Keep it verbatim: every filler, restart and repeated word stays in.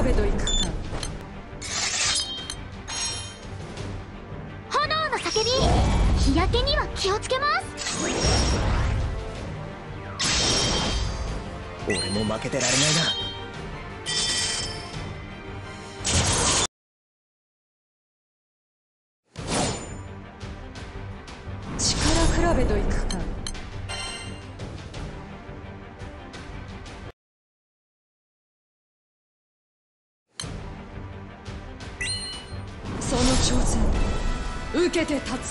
アベド行くか。炎の叫び、日焼けには気をつけます。俺も負けてられないな。力比べといくか。その挑戦受けて立つ。